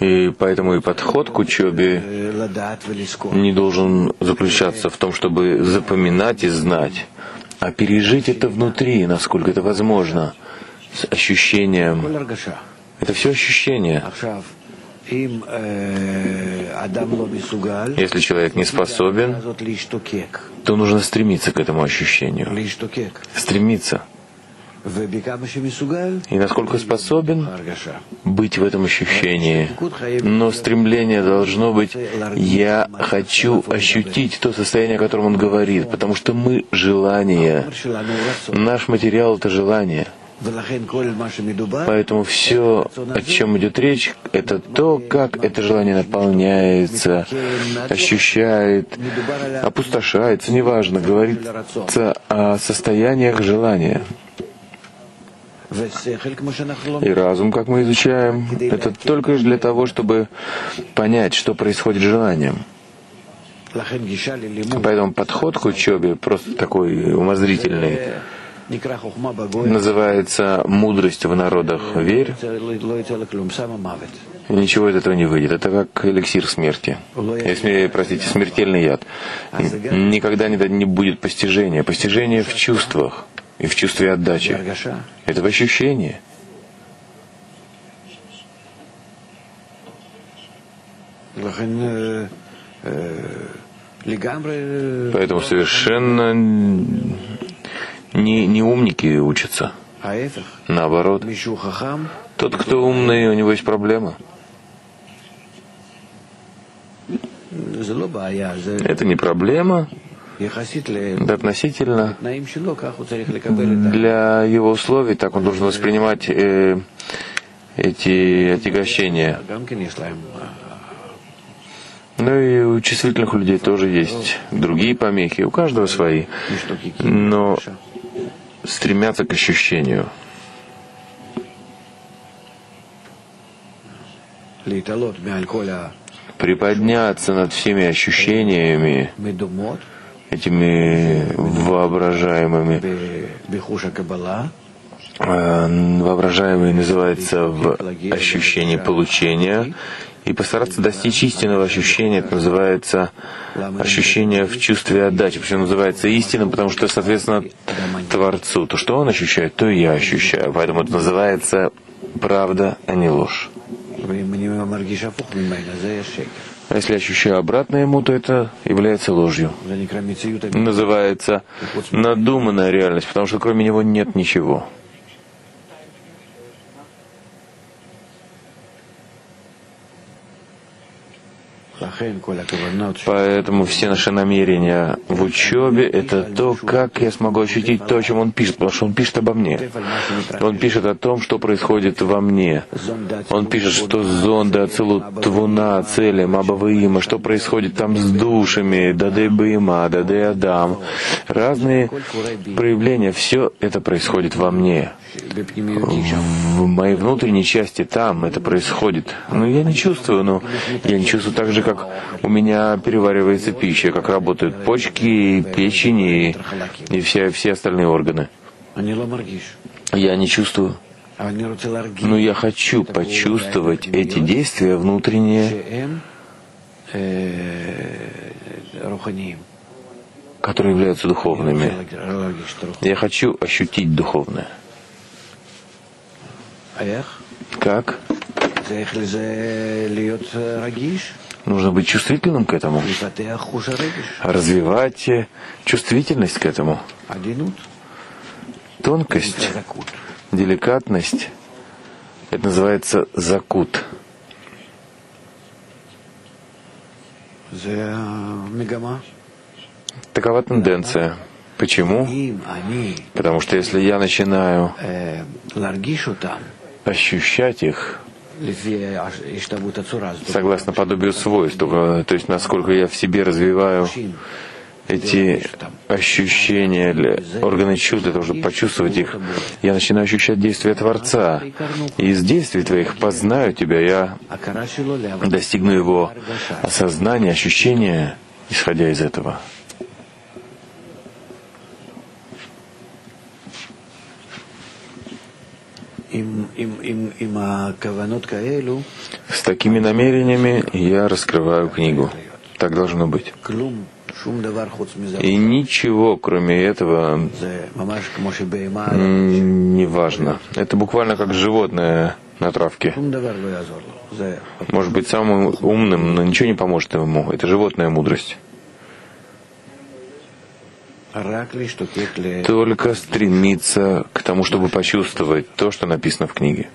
И поэтому и подход к учебе не должен заключаться в том, чтобы запоминать и знать, а пережить это внутри, насколько это возможно, с ощущением. Это все ощущение. Если человек не способен, то нужно стремиться к этому ощущению. Стремиться. И насколько способен быть в этом ощущении. Но стремление должно быть: я хочу ощутить то состояние, о котором он говорит, потому что мы желание. Наш материал — это желание. Поэтому все, о чем идет речь, это то, как это желание наполняется, ощущает, опустошается, неважно, говорится о состояниях желания. И разум, как мы изучаем, это только лишь для того, чтобы понять, что происходит с желанием. Поэтому подход к учебе просто такой умозрительный. Называется «Мудрость в народах. Верь». И ничего из этого не выйдет. Это как эликсир смерти. Если, простите, смертельный яд. Никогда не будет постижения. Постижение в чувствах. И в чувстве отдачи. Это в ощущении. Поэтому совершенно не умники учатся. Наоборот. Тот, кто умный, у него есть проблема. Это не проблема. Да, относительно для его условий, так он должен воспринимать эти отягощения. Ну и у чувствительных людей тоже есть другие помехи, у каждого свои, но стремятся к ощущению. Приподняться над всеми ощущениями, этими воображаемые называется в ощущении получения, и постараться достичь истинного ощущения, это называется ощущение в чувстве отдачи. Почему называется истинным? Потому что, соответственно, Творцу, то, что Он ощущает, то и я ощущаю, поэтому это называется правда, а не ложь. А если ощущаю обратное ему, то это является ложью. Называется надуманная реальность, потому что кроме него нет ничего. Поэтому все наши намерения в учебе — это то, как я смогу ощутить то, о чем он пишет, потому что он пишет обо мне. Он пишет о том, что происходит во мне. Он пишет, что зонда ацилут твуна целем абавыима, что происходит там с душами, даде быма, даде адам. Разные проявления, все это происходит во мне. В моей внутренней части там это происходит. Но я не чувствую, так же, как у меня переваривается пища, как работают почки, печень и все остальные органы. Я не чувствую. Но я хочу почувствовать эти действия внутренние, которые являются духовными. Я хочу ощутить духовное. Как? Нужно быть чувствительным к этому, развивать чувствительность к этому, тонкость, деликатность. Это называется закут. Такова тенденция. Почему? Потому что если я начинаю ощущать их согласно подобию свойств, то есть насколько я в себе развиваю эти ощущения, органы чувств, для того, чтобы почувствовать их, я начинаю ощущать действия Творца. И из действий твоих познаю тебя, я достигну его осознания, ощущения, исходя из этого. С такими намерениями я раскрываю книгу. Так должно быть. И ничего, кроме этого, не важно. Это буквально как животное на травке. Может быть, самым умным, но ничего не поможет ему. Это животная мудрость. Только стремиться к тому, чтобы почувствовать то, что написано в книге.